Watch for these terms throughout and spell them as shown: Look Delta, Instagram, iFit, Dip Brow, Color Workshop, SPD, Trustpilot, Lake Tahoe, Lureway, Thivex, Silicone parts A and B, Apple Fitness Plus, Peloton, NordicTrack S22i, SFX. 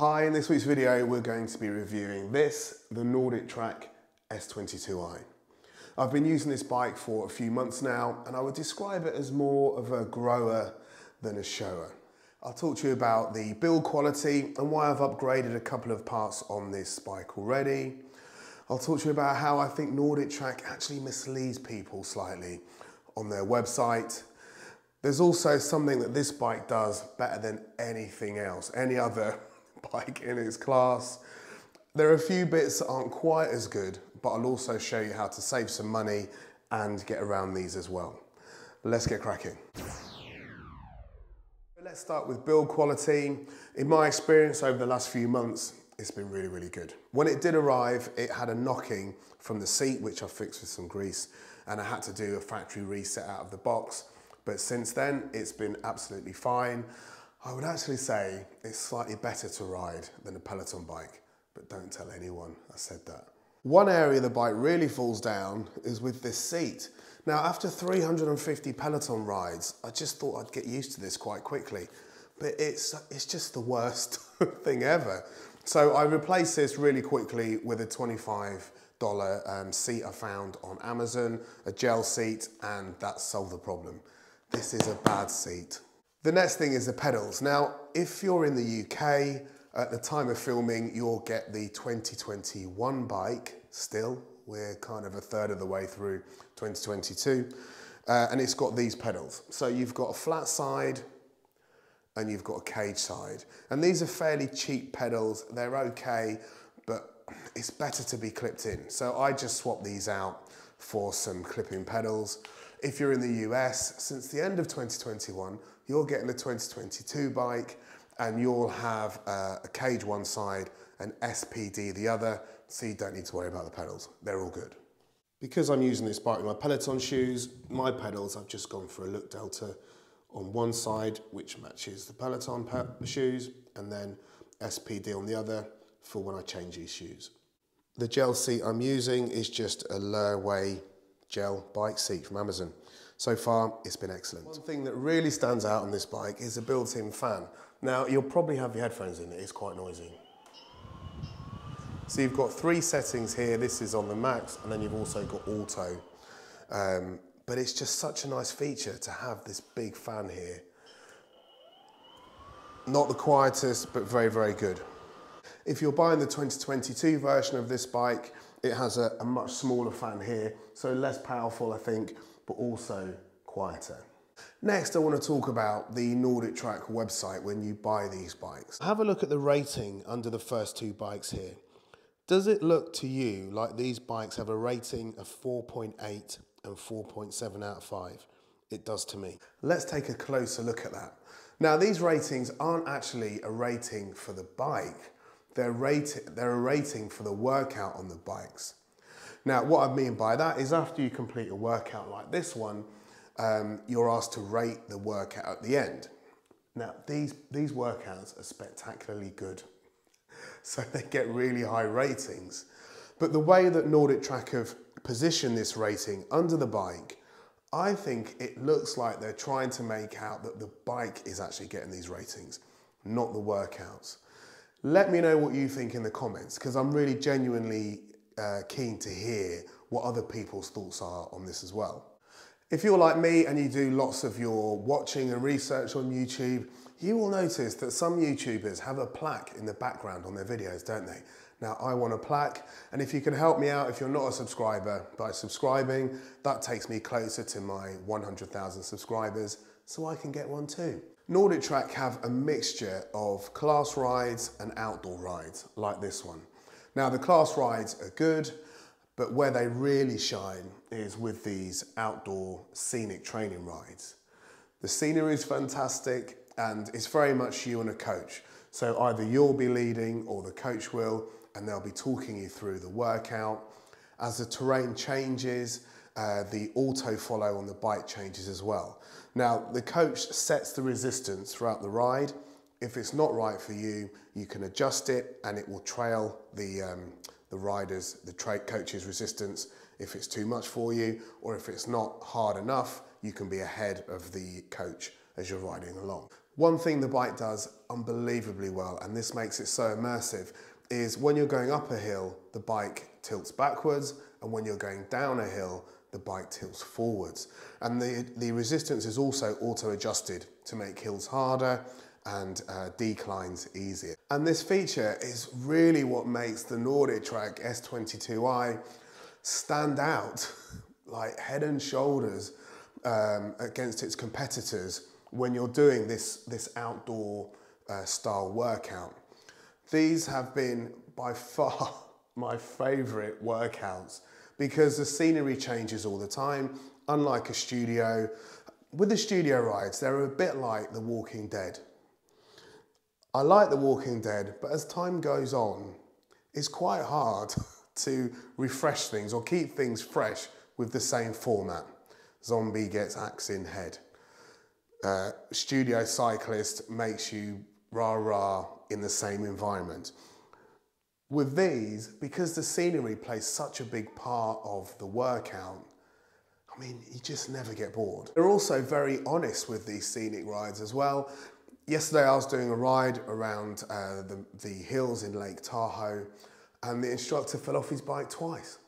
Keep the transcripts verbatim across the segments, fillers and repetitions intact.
Hi, in this week's video we're going to be reviewing this, the NordicTrack S twenty-two i. I've been using this bike for a few months now and I would describe it as more of a grower than a shower. I'll talk to you about the build quality and why I've upgraded a couple of parts on this bike already. I'll talk to you about how I think NordicTrack actually misleads people slightly on their website. There's also something that this bike does better than anything else, any other bike in its class. There are a few bits that aren't quite as good, but I'll also show you how to save some money and get around these as well. Let's get cracking. Let's start with build quality. In my experience over the last few months, it's been really, really good. When it did arrive, it had a knocking from the seat, which I fixed with some grease, and I had to do a factory reset out of the box. But since then, it's been absolutely fine. I would actually say it's slightly better to ride than a Peloton bike, but don't tell anyone I said that. One area the bike really falls down is with this seat. Now, after three hundred and fifty Peloton rides, I just thought I'd get used to this quite quickly, but it's, it's just the worst thing ever. So I replaced this really quickly with a twenty-five dollar um, seat I found on Amazon, a gel seat, and that solved the problem. This is a bad seat. The next thing is the pedals. Now, if you're in the U K, at the time of filming, you'll get the twenty twenty-one bike still. We're kind of a third of the way through twenty twenty-two. Uh, and it's got these pedals. So you've got a flat side and you've got a cage side. And these are fairly cheap pedals. They're okay, but it's better to be clipped in. So I just swapped these out for some clipping pedals. If you're in the U S, since the end of twenty twenty-one, you're getting the twenty twenty-two bike and you'll have uh, a cage one side and S P D the other, so you don't need to worry about the pedals. They're all good. Because I'm using this bike with my Peloton shoes, my pedals, I've just gone for a Look Delta on one side, which matches the Peloton pe- shoes, and then S P D on the other for when I change these shoes. The gel seat I'm using is just a Lureway gel bike seat from Amazon. So far, it's been excellent. One thing that really stands out on this bike is a built-in fan. Now, you'll probably have your headphones in, it's quite noisy. So you've got three settings here. This is on the max, and then you've also got auto. Um, but it's just such a nice feature to have this big fan here. Not the quietest, but very, very good. If you're buying the twenty twenty-two version of this bike, it has a, a much smaller fan here, so less powerful, I think, but also quieter. Next, I want to talk about the NordicTrack website when you buy these bikes. Have a look at the rating under the first two bikes here. Does it look to you like these bikes have a rating of four point eight and four point seven out of five? It does to me. Let's take a closer look at that. Now, these ratings aren't actually a rating for the bike. They're, rating, they're a rating for the workout on the bikes. Now, what I mean by that is after you complete a workout like this one, um, you're asked to rate the workout at the end. Now, these, these workouts are spectacularly good, so they get really high ratings. But the way that NordicTrack have positioned this rating under the bike, I think it looks like they're trying to make out that the bike is actually getting these ratings, not the workouts. Let me know what you think in the comments, because I'm really genuinely uh, keen to hear what other people's thoughts are on this as well. If you're like me and you do lots of your watching and research on YouTube, you will notice that some YouTubers have a plaque in the background on their videos, don't they? Now, I want a plaque, and if you can help me out, if you're not a subscriber, by subscribing, that takes me closer to my one hundred thousand subscribers, so I can get one too. NordicTrack have a mixture of class rides and outdoor rides, like this one. Now, the class rides are good, but where they really shine is with these outdoor scenic training rides. The scenery is fantastic, and it's very much you and a coach. So either you'll be leading or the coach will, and they'll be talking you through the workout. As the terrain changes, Uh, the auto follow on the bike changes as well. Now, the coach sets the resistance throughout the ride. If it's not right for you, you can adjust it and it will trail the, um, the rider's, the tra coach's resistance if it's too much for you, or if it's not hard enough, you can be ahead of the coach as you're riding along. One thing the bike does unbelievably well, and this makes it so immersive, is when you're going up a hill, the bike tilts backwards, and when you're going down a hill, the bike tilts forwards. And the, the resistance is also auto-adjusted to make hills harder and uh, declines easier. And this feature is really what makes the NordicTrack S twenty-two i stand out like head and shoulders um, against its competitors when you're doing this, this outdoor uh, style workout. These have been by far my favorite workouts because the scenery changes all the time, unlike a studio. With the studio rides, they're a bit like The Walking Dead. I like The Walking Dead, but as time goes on, it's quite hard to refresh things or keep things fresh with the same format. Zombie gets axe in head. Uh, studio cyclist makes you rah-rah in the same environment. With these, because the scenery plays such a big part of the workout, I mean, you just never get bored. They're also very honest with these scenic rides as well. Yesterday I was doing a ride around uh, the, the hills in Lake Tahoe, and the instructor fell off his bike twice.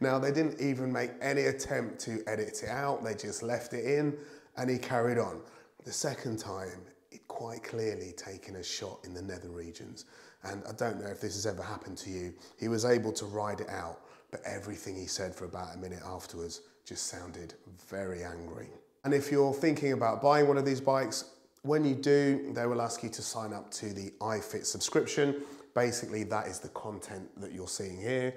Now, they didn't even make any attempt to edit it out, they just left it in, and he carried on. The second time, it quite clearly taken a shot in the nether regions. And I don't know if this has ever happened to you. He was able to ride it out, but everything he said for about a minute afterwards just sounded very angry. And if you're thinking about buying one of these bikes, when you do, they will ask you to sign up to the iFit subscription. Basically, that is the content that you're seeing here.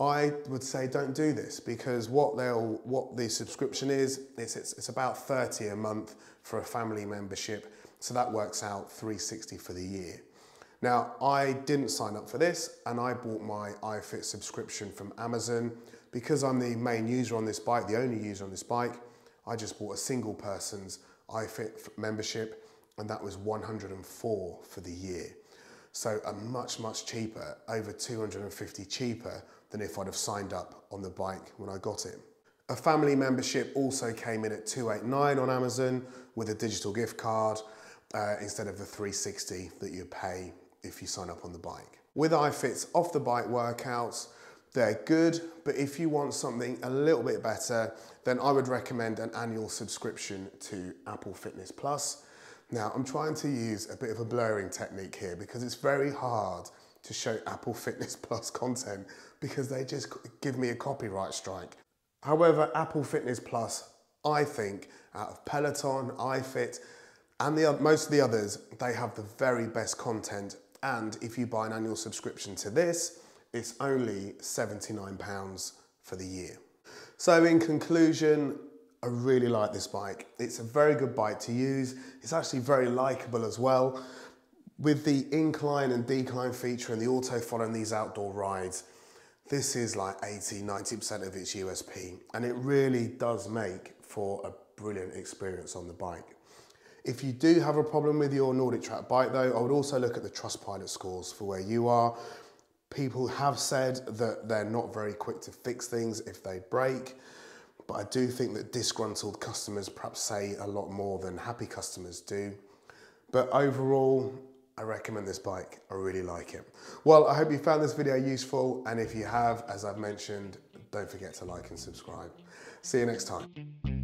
I would say don't do this, because what they'll, what the subscription is, it's, it's, it's about thirty a month for a family membership. So that works out three sixty for the year. Now, I didn't sign up for this, and I bought my iFit subscription from Amazon. Because I'm the main user on this bike, the only user on this bike, I just bought a single person's iFit membership, and that was one hundred and four for the year. So a much, much cheaper, over two hundred and fifty cheaper than if I'd have signed up on the bike when I got it. A family membership also came in at two eighty-nine on Amazon with a digital gift card uh, instead of the three sixty that you pay if you sign up on the bike. With iFit's off the bike workouts, they're good, but if you want something a little bit better, then I would recommend an annual subscription to Apple Fitness Plus. Now, I'm trying to use a bit of a blurring technique here because it's very hard to show Apple Fitness Plus content because they just give me a copyright strike. However, Apple Fitness Plus, I think, out of Peloton, iFit, and the, most of the others, they have the very best content. And if you buy an annual subscription to this, it's only seventy-nine pounds for the year. So in conclusion, I really like this bike. It's a very good bike to use. It's actually very likeable as well. With the incline and decline feature and the auto follow in these outdoor rides, this is like eighty, ninety percent of its U S P, and it really does make for a brilliant experience on the bike. If you do have a problem with your NordicTrack bike though, I would also look at the Trustpilot scores for where you are. People have said that they're not very quick to fix things if they break, but I do think that disgruntled customers perhaps say a lot more than happy customers do. But overall, I recommend this bike. I really like it. Well, I hope you found this video useful, and if you have, as I've mentioned, don't forget to like and subscribe. See you next time.